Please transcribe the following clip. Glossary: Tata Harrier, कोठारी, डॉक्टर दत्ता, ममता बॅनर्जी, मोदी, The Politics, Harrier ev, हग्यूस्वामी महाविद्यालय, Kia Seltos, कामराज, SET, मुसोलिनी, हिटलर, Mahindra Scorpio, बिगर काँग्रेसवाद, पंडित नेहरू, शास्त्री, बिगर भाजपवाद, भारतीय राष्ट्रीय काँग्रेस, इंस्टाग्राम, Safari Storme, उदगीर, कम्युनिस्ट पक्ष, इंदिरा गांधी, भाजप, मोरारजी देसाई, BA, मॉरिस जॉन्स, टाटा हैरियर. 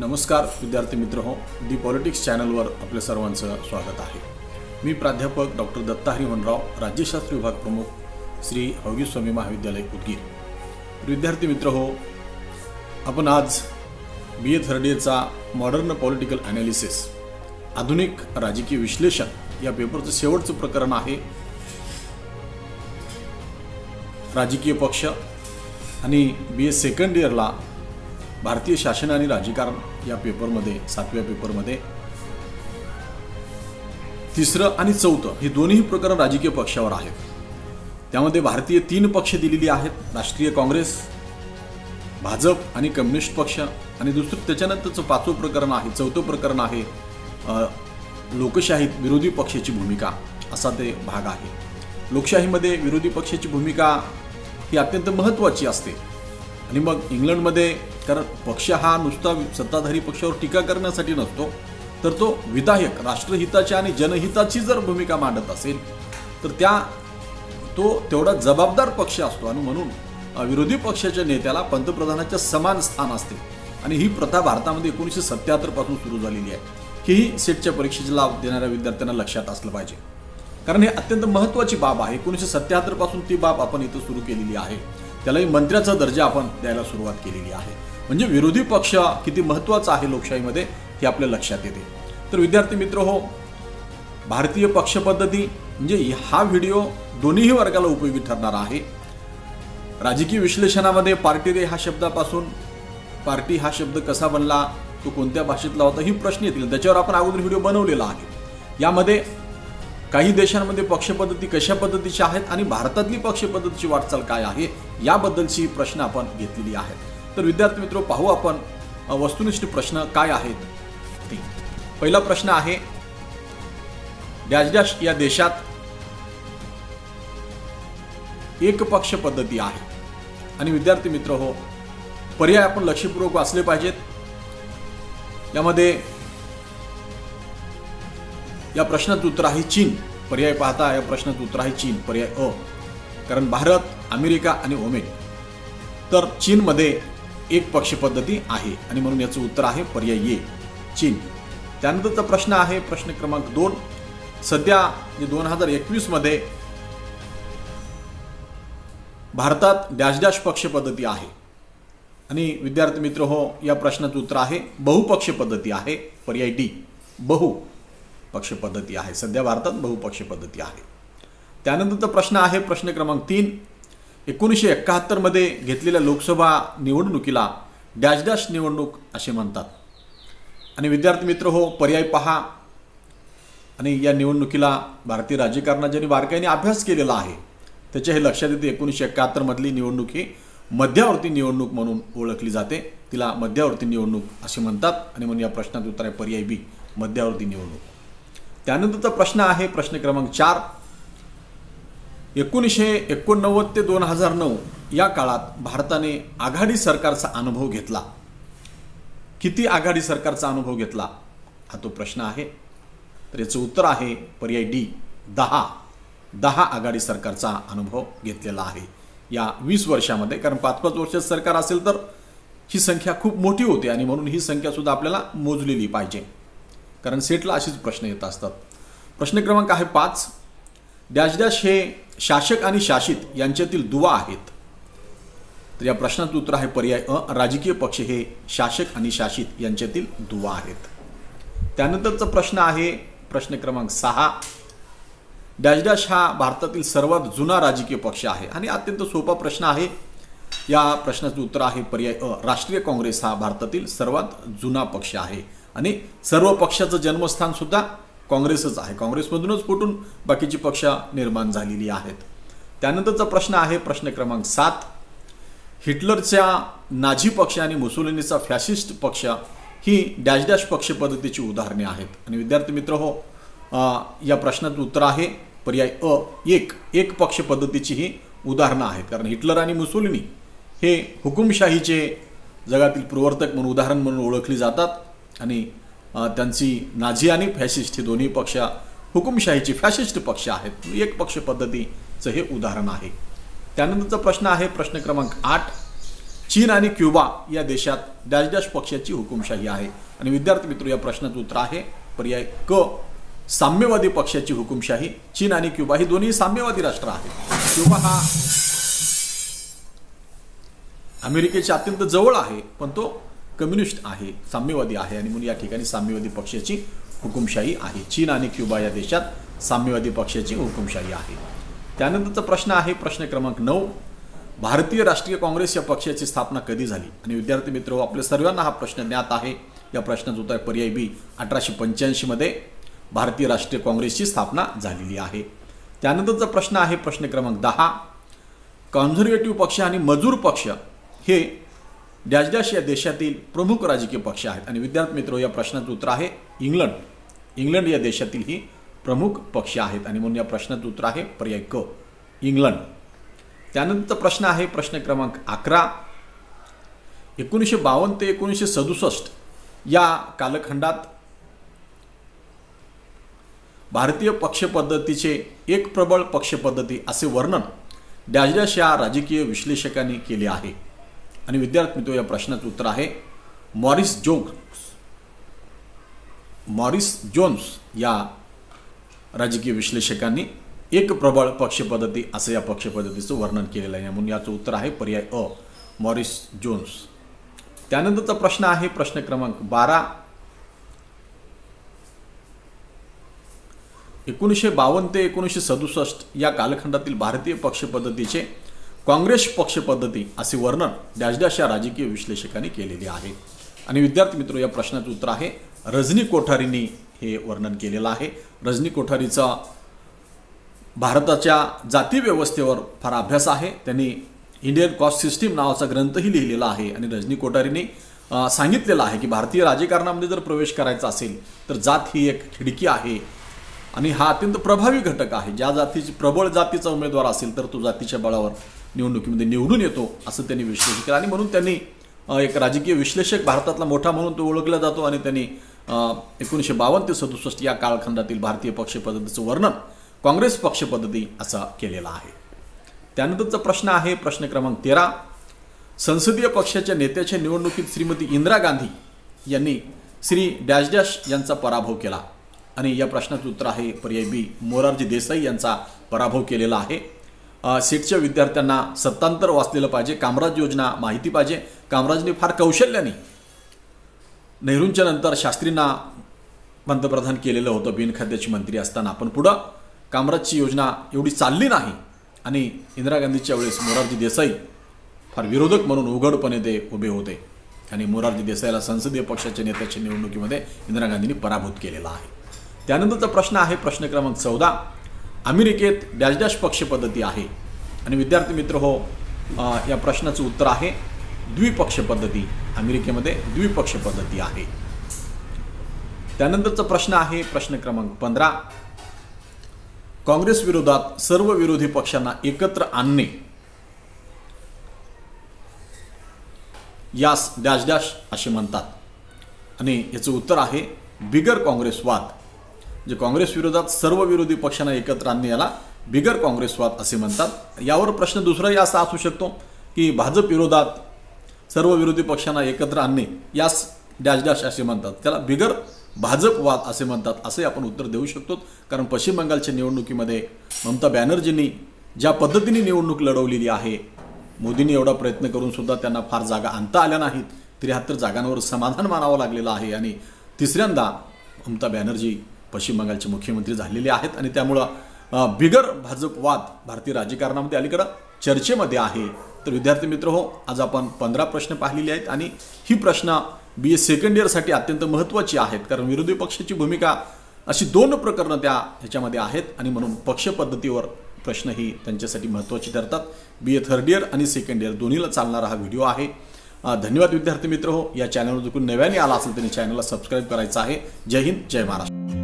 नमस्कार विद्यार्थी मित्र हो, दी पॉलिटिक्स चॅनलवर आपले सर्वांचं स्वागत आहे। मी प्राध्यापक डॉक्टर दत्ता हरिवनराव, राज्यशास्त्र विभाग प्रमुख श्री हग्यूस्वामी महाविद्यालय उदगीर। विद्यार्थी मित्र हो, आपण आज BA थर्ड इयरचा मॉडर्न पॉलिटिकल ॲनालिसिस आधुनिक राजकीय विश्लेषण या पेपरचं शेवटचं प्रकरण आहे। राजकीय पक्ष आणि BA सेकंड इयरला भारतीय शासन आणि राजकारण या पेपरमध्ये, सातव्या पेपरमध्ये तिसरं आणि चौथं हे दोन्ही प्रकरण राजकीय पक्षावर आहेत। त्यामध्ये भारतीय तीन पक्ष दिलेली आहेत, राष्ट्रीय काँग्रेस, भाजप आणि कम्युनिस्ट पक्ष, आणि दुसरं त्याच्यानंतरचं पाचवं प्रकरण आहे, चौथं प्रकरण आहे लोकशाहीत विरोधी पक्षाची भूमिका, असा ते भाग आहे। लोकशाहीमध्ये विरोधी पक्षाची भूमिका ही अत्यंत महत्त्वाची असते। आणि मग इंग्लंडमध्ये कारण पक्ष हा नुसता सत्ताधारी पक्षावर टीका करण्यासाठी नसतो, तर तो विधायक, राष्ट्रहिताची आणि जनहिताची जर भूमिका मांडत असेल तर तो तेवढा जबाबदार पक्ष असतो, आणि म्हणून विरोधी पक्षाच्या नेत्याला पंतप्रधानाच्या समान स्थान असते। आणि ही प्रथा भारतामध्ये 1977 पासून सुरू झालेली आहे। ही सेटच्या परीक्षेचा लाभ देणाऱ्या विद्यार्थ्यांना लक्षात असलं पाहिजे, कारण हे अत्यंत महत्त्वाची बाब आहे। 1977 पासून ती बाब आपण इथं सुरू केलेली आहे, त्यालाही मंत्र्याचा दर्जा आपण द्यायला सुरुवात केलेली आहे। म्हणजे विरोधी पक्ष किती महत्त्वाचा आहे लोकशाहीमध्ये हे आपल्या लक्षात येते। तर विद्यार्थी मित्र हो, भारतीय पक्षपद्धती म्हणजे हा व्हिडिओ दोन्हीही वर्गाला उपयोगी ठरणार आहे। राजकीय विश्लेषणामध्ये पार्टीरे हा शब्दापासून पार्टी हा शब्द कसा बनला, तो कोणत्या भाषेतला होता, ही प्रश्न येतील। त्याच्यावर आपण अगोदर व्हिडिओ बनवलेला आहे। यामध्ये काही देशांमध्ये पक्षपद्धती कशा पद्धतीची आहेत आणि भारतातली पक्षपद्धतीची वाटचाल काय आहे याबद्दलची प्रश्न आपण घेतलेली आहेत। तर विद्यार्थी मित्रो, पाहू आपण वस्तुनिष्ठ प्रश्न काय आहेत ते। पहिला प्रश्न आहे, डॅश डॅश या देशात एक पक्ष पद्धती आहे। आणि विद्यार्थी मित्र हो, पर्याय आपण लक्षपूर्वक वाचले पाहिजेत। यामध्ये या प्रश्नाचं उत्तर आहे चीन, पर्याय पाहता या प्रश्नाचं उत्तर आहे चीन, पर्याय अ, कारण भारत, अमेरिका आणि ओमेन, तर चीनमध्ये एक पक्ष पद्धती आहे आणि म्हणून याचं उत्तर आहे पर्याय ए, चीन। त्यानंतरचा प्रश्न आहे प्रश्न क्रमांक 2, सध्या 2021 मध्ये भारतात डॅश डॅश पक्ष पद्धती आहे। आणि विद्यार्थी मित्र हो, या प्रश्नाचं उत्तर आहे बहुपक्ष पद्धती आहे, पर्याय डी, बहु पक्ष पद्धती आहे। सध्या भारतात बहुपक्ष पद्धती आहे। त्यानंतरचा प्रश्न आहे प्रश्न क्रमांक 3, 1971 मध्ये घेतलेल्या लोकसभा निवडणुकीला डॅश डॅश निवडणूक असे म्हणतात। आणि विद्यार्थी मित्र हो, पर्याय पहा, आणि या निवडणुकीला भारतीय राजकारणाच्या बारकाईने अभ्यास केलेला आहे, त्याचे हे लक्षात येते। 1971 मधली निवडणूक ही मध्यावर्ती निवडणूक म्हणून ओळखली जाते, तिला मध्यावर्ती निवडणूक असे म्हणतात, आणि म्हणून या प्रश्नाचं उत्तर आहे पर्याय बी, मध्यावर्ती निवडणूक। त्यानंतरचा प्रश्न आहे प्रश्न क्रमांक 4, 1989 ते 2009 या काळात भारताने आघाडी सरकारचा अनुभव घेतला, किती आघाडी सरकारचा अनुभव घेतला हा तो प्रश्न आहे। तर याचं उत्तर आहे पर्याय डी, 10 आघाडी सरकारचा अनुभव घेतलेला आहे या 20 वर्षामध्ये, कारण 5-5 वर्ष सरकार असेल तर ही संख्या खूप मोठी होते, आणि म्हणून ही संख्यासुद्धा आपल्याला मोजलेली पाहिजे, कारण सेटला असेच प्रश्न येत असतात। प्रश्न क्रमांक आहे 5, डॅश डॅश हे शासक आणि शासित यांच्यातील दुवा आहेत। तर या प्रश्नाचं उत्तर आहे पर्याय अ, राजकीय पक्ष हे शासक आणि शासित यांच्यातील दुवा आहेत। त्यानंतरचा प्रश्न आहे प्रश्न क्रमांक 6, डॅश डॅश हा भारतातील सर्वात जुना राजकीय पक्ष आहे, आणि अत्यंत सोपा प्रश्न आहे। या प्रश्नाचं उत्तर आहे पर्याय अ, राष्ट्रीय काँग्रेस हा भारतातील सर्वात जुना पक्ष आहे, आणि सर्व पक्षाचं जन्मस्थान सुद्धा काँग्रेसच आहे, काँग्रेसमधूनच फुटून बाकीची पक्ष निर्माण झालेली आहेत। त्यानंतरचा प्रश्न आहे प्रश्न क्रमांक 7, हिटलरच्या नाझी पक्ष आणि मुसोलिनीचा फॅसिस्ट पक्ष ही डॅश डॅश पक्ष पद्धतीची उदाहरणे आहेत। आणि विद्यार्थी मित्र हो, या प्रश्नाचं उत्तर आहे पर्याय अ, एक पक्ष पद्धतीची ही उदाहरणं आहेत, कारण हिटलर आणि मुसोलिनी हे हुकुमशाहीचे जगातील प्रवर्तक म्हणून, उदाहरण म्हणून ओळखली जातात, आणि त्यांची नाझी आणि फॅसिस्ट हे दोन्ही पक्ष हुकुमशाहीची फॅसिस्ट पक्ष आहेत, एक पक्ष पद्धतीचं हे उदाहरण आहे। त्यानंतरचा प्रश्न आहे प्रश्न क्रमांक 8, चीन आणि क्युबा या देशात डॅश पक्षाची हुकुमशाही आहे। आणि विद्यार्थी मित्र या प्रश्नाचं उत्तर आहे पर्याय क साम्यवादी पक्षाची हुकुमशाही। चीन आणि क्युबा ही दोन्ही साम्यवादी राष्ट्र आहेत। क्युबा हा अमेरिकेच्या अत्यंत जवळ आहे पण तो कम्युनिस्ट आहे, साम्यवादी आहे आणि म्हणून या ठिकाणी साम्यवादी पक्षाची हुकुमशाही आहे। चीन आणि क्युबा या देशात साम्यवादी पक्षाची हुकुमशाही आहे। त्यानंतरचा प्रश्न आहे प्रश्न क्रमांक 9, भारतीय राष्ट्रीय काँग्रेस या पक्षाची स्थापना कधी झाली? आणि विद्यार्थी मित्र आपल्या सर्वांना हा प्रश्न ज्ञात आहे। या प्रश्नाचं उत्तर पर्याय बी 1885 मध्ये भारतीय राष्ट्रीय काँग्रेसची स्थापना झालेली आहे। त्यानंतरचा प्रश्न आहे प्रश्न क्रमांक 10, कॉन्झर्वेटिव्ह पक्ष आणि मजूर पक्ष हे डॅश डॅश या देशातील प्रमुख राजकीय पक्ष आहेत। आणि विद्यार्थी मित्रो या प्रश्नाचं उत्तर आहे इंग्लंड। इंग्लंड या देशातील ही प्रमुख पक्ष आहेत आणि म्हणून या प्रश्नाचं उत्तर आहे पर्याय क इंग्लंड। त्यानंतरचा प्रश्न आहे प्रश्न क्रमांक 11, 1952 ते 1967 या कालखंडात भारतीय पक्षपद्धतीचे एक प्रबळ पक्षपद्धती असे वर्णन डॅश डॅश या राजकीय विश्लेषकांनी केले आहे। आणि विद्यार्थी मित्रो या प्रश्नाचं उत्तर आहे मॉरिस जॉन्स। मॉरिस जॉन्स या राजकीय विश्लेषकांनी एक प्रबळ पक्षपद्धती असे या पक्षपद्धतीचं वर्णन केलेलं आहे म्हणून याचं उत्तर आहे पर्याय अ मॉरिस जॉन्स। त्यानंतरचा प्रश्न आहे प्रश्न क्रमांक 12, 1952 ते 1967 या कालखंडातील भारतीय पक्षपद्धतीचे काँग्रेस पक्षपद्धती असे वर्णन डॅश डॅश या राजकीय विश्लेषकांनी केलेले आहे। आणि विद्यार्थी मित्रो या प्रश्नाचं उत्तर आहे रजनी कोठारींनी हे वर्णन केलेलं आहे। रजनी कोठारीचा भारताच्या जाती व्यवस्थेवर फार अभ्यास आहे। त्यांनी इंडियन कॉस्ट सिस्टीम नावाचा ग्रंथही लिहिलेला आहे आणि रजनी कोठारींनी सांगितलेलं आहे की भारतीय राजकारणामध्ये जर प्रवेश करायचा असेल तर जात ही एक खिडकी आहे आणि हा अत्यंत प्रभावी घटक आहे। ज्या जातीची प्रबळ जातीचा उमेदवार असेल तर तो जातीच्या बळावर निवडणुकीमध्ये निवडून येतो असं त्यांनी विश्लेषण केलं आणि म्हणून त्यांनी एक राजकीय विश्लेषक भारतातला मोठा म्हणून तो ओळखला जातो। आणि त्यांनी 1952 ते 67 या कालखंडातील भारतीय पक्षपद्धतीचं वर्णन काँग्रेस पक्षपद्धती असा केलेला आहे। त्यानंतरचा प्रश्न आहे प्रश्न क्रमांक 13, संसदीय पक्षाच्या नेत्याच्या निवडणुकीत श्रीमती इंदिरा गांधी यांनी श्री डॅश डॅश यांचा पराभव केला। आणि या प्रश्नाचं उत्तर आहे पर्याय बी मोरारजी देसाई यांचा पराभव केलेला आहे। सीटच्या विद्यार्थ्यांना सत्तांतर वाचलेलं पाहिजे, कामराज योजना माहिती पाहिजे। कामराजने फार कौशल्याने नेहरूंच्या नंतर शास्त्रींना पंतप्रधान केलेलं होतं बिनखाद्याची मंत्री असताना, पण पुढं कामराजची योजना एवढी चालली नाही आणि इंदिरा गांधीच्या वेळेस मोरारजी देसाई फार विरोधक म्हणून उघडपणे ते उभे होते आणि मोरारजी देसाईला संसदीय पक्षाच्या नेत्याच्या निवडणुकीमध्ये इंदिरा गांधींनी पराभूत केलेला आहे। त्यानंतरचा प्रश्न आहे प्रश्न क्रमांक 14, अमेरिकेत डॅश डॅश पक्षपद्धती आहे। आणि विद्यार्थी मित्र हो या प्रश्नाचं उत्तर आहे द्विपक्ष पद्धती। अमेरिकेमध्ये द्विपक्ष पद्धती आहे। त्यानंतरचा प्रश्न आहे प्रश्न क्रमांक 15, काँग्रेस विरोधात सर्व विरोधी पक्षांना एकत्र आणणे यास डॅश डॅश असे म्हणतात। आणि याचं उत्तर आहे बिगर काँग्रेसवाद। जे काँग्रेस विरोधात सर्व विरोधी पक्षांना एकत्र आणणे याला बिगर काँग्रेसवाद असे म्हणतात। यावर प्रश्न दुसराही असा असू शकतो की भाजप विरोधात सर्व विरोधी पक्षांना एकत्र आणणे यास डॅश डॅश असे म्हणतात, त्याला बिगर भाजपवाद असे म्हणतात असे आपण उत्तर देऊ शकतो। कारण पश्चिम बंगालच्या निवडणुकीमध्ये ममता बॅनर्जींनी ज्या पद्धतीने निवडणूक लढवलेली आहे, मोदींनी एवढा प्रयत्न करून सुद्धा त्यांना फार जागा आणता आल्या नाहीत। 73 जागांवर समाधान मानावं लागलेलं आहे आणि तिसऱ्यांदा ममता बॅनर्जी पश्चिम बंगालचे मुख्यमंत्री झालेले आहेत। आणि त्यामुळं बिगर भाजपवाद भारतीय राजकारणामध्ये अलीकडे चर्चेमध्ये आहे। तर विद्यार्थी मित्र हो आज आपण 15 प्रश्न पाहिलेले आहेत आणि ही प्रश्न BA सेकंड इयरसाठी अत्यंत महत्त्वाची आहेत। कारण विरोधी पक्षाची भूमिका अशी दोन प्रकरणं त्या ह्याच्यामध्ये आहेत आणि म्हणून पक्षपद्धतीवर प्रश्न ही त्यांच्यासाठी महत्त्वाची ठरतात। BA थर्ड इयर आणि सेकंड इयर दोन्हीला चालणारा हा व्हिडिओ आहे। धन्यवाद विद्यार्थी मित्र हो। या चॅनलवर जो कोणी नव्याने आला असेल त्यांनी चॅनलला सबस्क्राईब करायचं आहे। जय हिंद जय महाराष्ट्र।